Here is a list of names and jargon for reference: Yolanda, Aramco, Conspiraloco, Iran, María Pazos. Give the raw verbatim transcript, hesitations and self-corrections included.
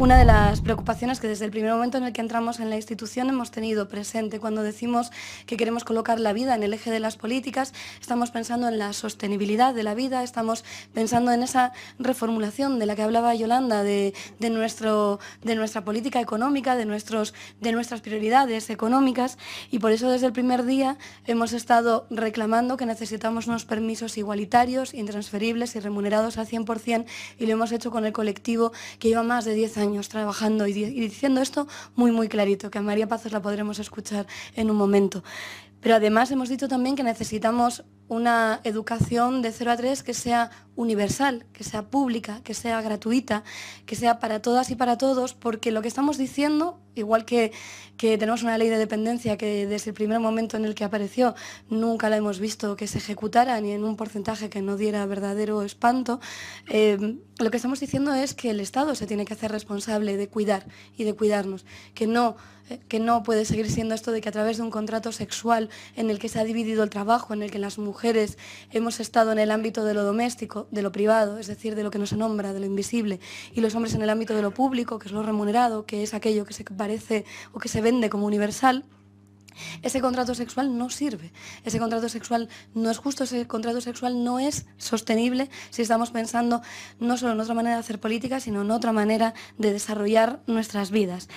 Una de las preocupaciones que desde el primer momento en el que entramos en la institución hemos tenido presente cuando decimos que queremos colocar la vida en el eje de las políticas, estamos pensando en la sostenibilidad de la vida, estamos pensando en esa reformulación de la que hablaba Yolanda, de, de, nuestro, de nuestra política económica, de, nuestros, de nuestras prioridades económicas, y por eso desde el primer día hemos estado reclamando que necesitamos unos permisos igualitarios, intransferibles y remunerados al cien por cien, y lo hemos hecho con el colectivo que lleva más de diez años trabajando y diciendo esto muy muy clarito, que a María Pazos la podremos escuchar en un momento. Pero además hemos dicho también que necesitamos una educación de cero a tres que sea universal, que sea pública, que sea gratuita, que sea para todas y para todos, porque lo que estamos diciendo, igual que, que tenemos una ley de dependencia que desde el primer momento en el que apareció nunca la hemos visto que se ejecutara ni en un porcentaje que no diera verdadero espanto, eh, lo que estamos diciendo es que el Estado se tiene que hacer responsable de cuidar y de cuidarnos, que no, eh, que no puede seguir siendo esto de que a través de un contrato sexual en el que se ha dividido el trabajo, en el que las mujeres mujeres hemos estado en el ámbito de lo doméstico, de lo privado, es decir, de lo que no se nombra, de lo invisible, y los hombres en el ámbito de lo público, que es lo remunerado, que es aquello que se parece o que se vende como universal. Ese contrato sexual no sirve, ese contrato sexual no es justo, ese contrato sexual no es sostenible si estamos pensando no solo en otra manera de hacer política, sino en otra manera de desarrollar nuestras vidas.